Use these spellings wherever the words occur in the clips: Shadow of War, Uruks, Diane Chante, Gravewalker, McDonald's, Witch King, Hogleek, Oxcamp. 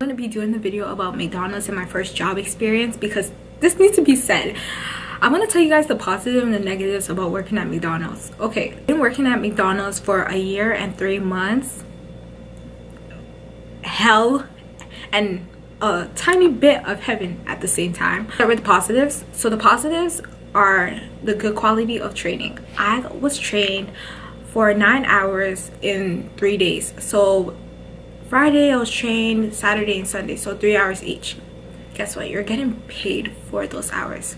I'm going to be doing the video about McDonald's and my first job experience because this needs to be said. I want to tell you guys the positive and the negatives about working at McDonald's. Okay, I've been working at McDonald's for a year and 3 months. Hell and a tiny bit of heaven at the same time. Start with the positives. So the positives are the good quality of training. I was trained for 9 hours in 3 days. So Friday I was trained, Saturday and Sunday, so 3 hours each. Guess what? You're getting paid for those hours.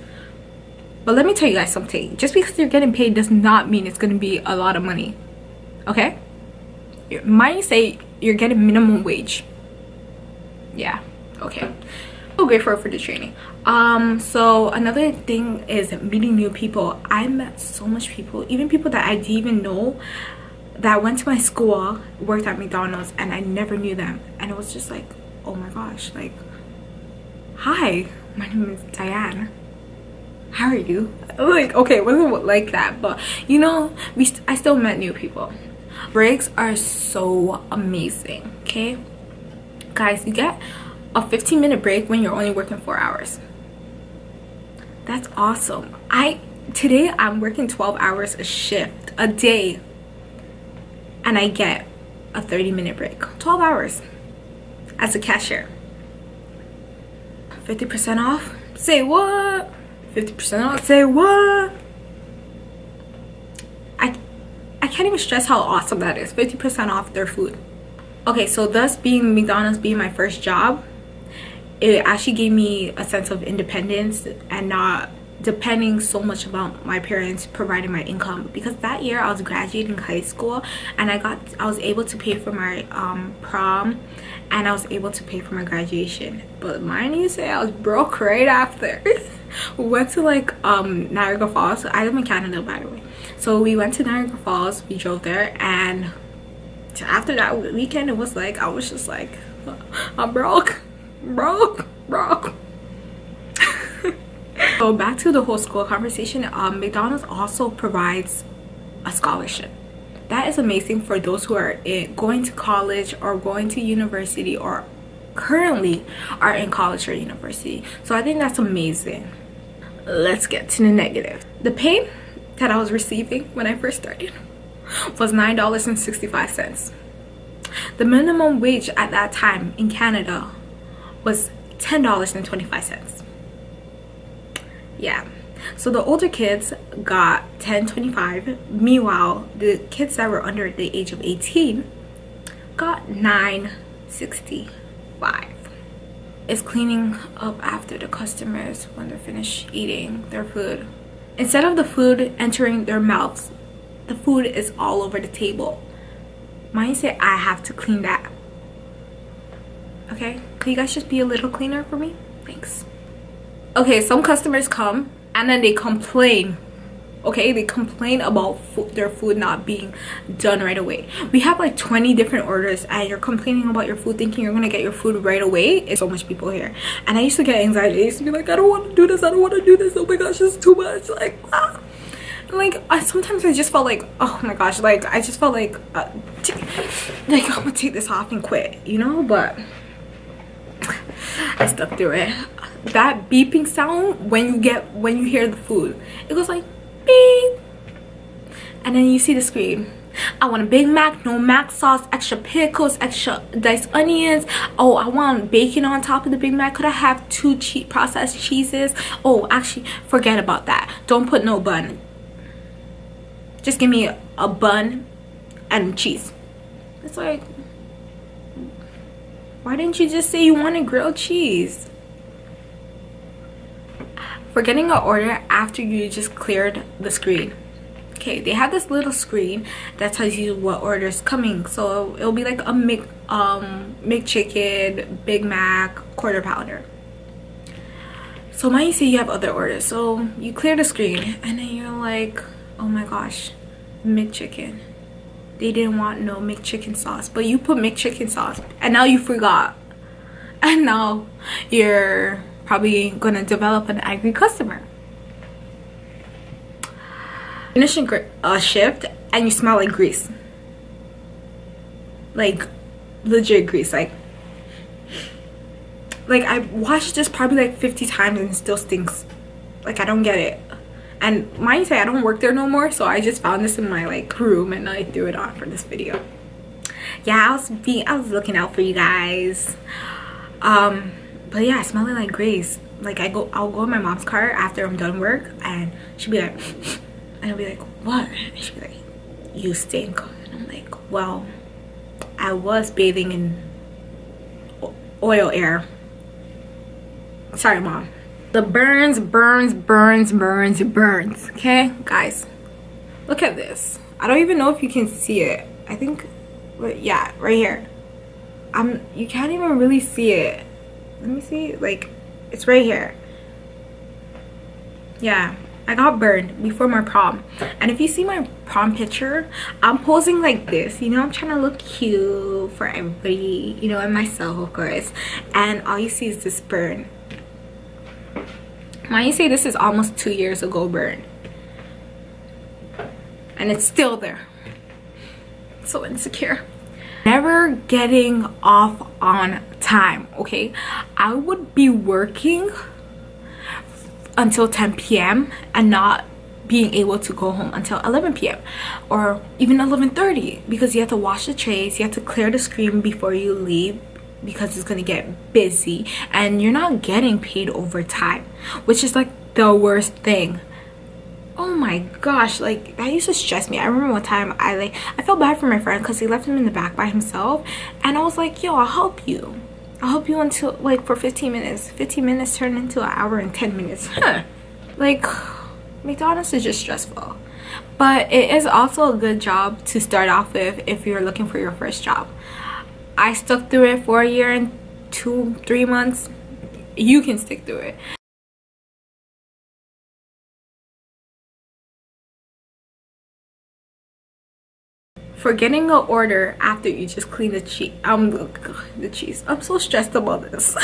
But let me tell you guys something. Just because you're getting paid does not mean it's going to be a lot of money. Okay? You might say you're getting minimum wage. Yeah. Okay. So grateful for the training. So another thing is meeting new people. I met so much people, even people that I didn't even know that went to my school, worked at McDonald's, and I never knew them. And it was just like, oh my gosh, like, hi, my name is Diane, how are you? Like, okay, it wasn't like that, but you know, I still met new people. Breaks are so amazing. Okay guys, you get a 15-minute break when you're only working 4 hours. That's awesome. Today I'm working 12 hours a shift a day, and I get a 30-minute break. 12 hours as a cashier. 50% off, say what? 50% off, say what? I can't even stress how awesome that is. 50% off their food. Okay, so thus being McDonald's being my first job, it actually gave me a sense of independence and not depending so much about my parents providing my income, because that year I was graduating high school and I was able to pay for my prom, and I was able to pay for my graduation. But mind you, say I was broke right after. Went to like Niagara Falls. I live in Canada, by the way, so we went to Niagara Falls. We drove there, and after that weekend it was like I was just like, I'm broke. So back to the whole school conversation, McDonald's also provides a scholarship. That is amazing for those who are going to college or going to university or currently are in college or university. So I think that's amazing. Let's get to the negative. The pay that I was receiving when I first started was $9.65. The minimum wage at that time in Canada was $10.25. Yeah, so the older kids got $10.25. meanwhile the kids that were under the age of 18 got $9.65. It's cleaning up after the customers when they're finished eating their food. Instead of the food entering their mouths, the food is all over the table. Mindset, I have to clean that. Okay, can you guys just be a little cleaner for me? Thanks. Okay, some customers come and then they complain. Okay, they complain about their food not being done right away. We have like 20 different orders and you're complaining about your food thinking you're gonna get your food right away. It's so much people here, and I used to get anxiety. I used to be like, I don't want to do this, I don't want to do this, oh my gosh, it's too much. Like, ah. Like, sometimes I just felt like, oh my gosh, like I just felt like I'm gonna take this off and quit, you know. But I stuck through it. That beeping sound when you hear the food, it goes like beep, and then you see the screen. I want a Big Mac, no Mac sauce, extra pickles, extra diced onions. Oh, I want bacon on top of the Big Mac. Could I have 2 cheap processed cheeses? Oh, actually, forget about that. Don't put no bun. Just give me a bun and cheese. It's like, why didn't you just say you wanted grilled cheese? Forgetting an order after you just cleared the screen. Okay, they have this little screen that tells you what order is coming. So it'll be like a McChicken, Big Mac, quarter pounder. So now you see you have other orders. So you clear the screen and then you're like, oh my gosh, McChicken. They didn't want no McChicken sauce, but you put McChicken sauce and now you forgot. And now you're probably gonna develop an angry customer. Finishing a shift and you smell like grease, like legit grease, like Like, I washed this probably like 50 times and it still stinks. Like, I don't get it. And mind you, I don't work there no more, so I just found this in my like room and I threw it on for this video. Yeah, I was looking out for you guys. But yeah, I smell it like Grace. Like, I'll go in my mom's car after I'm done work and she'll be like, and I'll be like, what? And she'll be like, you stink. And I'm like, well, I was bathing in oil air. Sorry, Mom. The burns, okay? Guys, look at this. I don't even know if you can see it. I think, but yeah, right here. You can't even really see it. Let me see, like, it's right here. Yeah, I got burned before my prom. And if you see my prom picture, I'm posing like this, you know, I'm trying to look cute for everybody, you know, and myself, of course. And all you see is this burn. Mind you, say this is almost 2 years ago burn. And it's still there. So insecure. Never getting off on time, okay? I would be working until 10 p.m. and not being able to go home until 11 p.m. or even 11:30, because you have to wash the trays, you have to clear the screen before you leave, because it's gonna get busy and you're not getting paid overtime, which is like the worst thing. Oh my gosh, like that used to stress me. I remember one time I felt bad for my friend because he left him in the back by himself, and I was like, yo, I'll help you until like for 15 minutes. 15 minutes turned into an hour and 10 minutes. Like, McDonald's is just stressful, but it is also a good job to start off with if you're looking for your first job. I stuck through it for a year and 2-3 months. You can stick through it. Forgetting an order after you just clean the cheese. I'm so stressed about this.